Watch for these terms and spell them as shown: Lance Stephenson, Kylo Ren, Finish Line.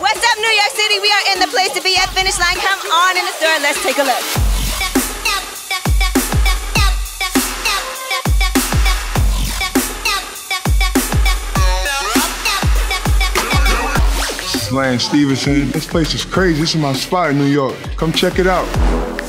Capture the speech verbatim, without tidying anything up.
What's up, New York City? We are in the place to be at Finish Line. Come on in the store and let's take a look. Lance Stephenson. This place is crazy. This is my spot in New York. Come check it out.